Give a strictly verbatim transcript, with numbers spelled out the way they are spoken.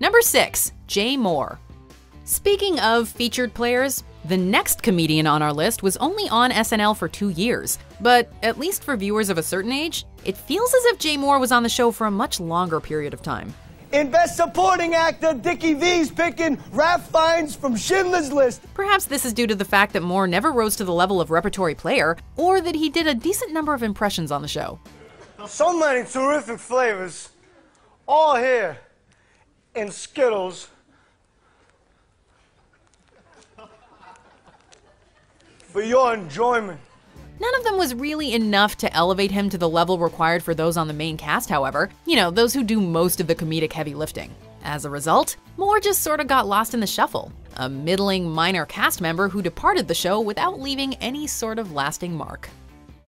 Number six, Jay Mohr. Speaking of featured players, the next comedian on our list was only on S N L for two years, but at least for viewers of a certain age, it feels as if Jay Mohr was on the show for a much longer period of time. In Best Supporting Actor, Dickie V's picking Ralph Fiennes from Schindler's List. Perhaps this is due to the fact that Mohr never rose to the level of repertory player, or that he did a decent number of impressions on the show. So many terrific flavors, all here in Skittles. For your enjoyment. None of them was really enough to elevate him to the level required for those on the main cast, however. You know, those who do most of the comedic heavy lifting. As a result, Mohr just sort of got lost in the shuffle. A middling minor cast member who departed the show without leaving any sort of lasting mark.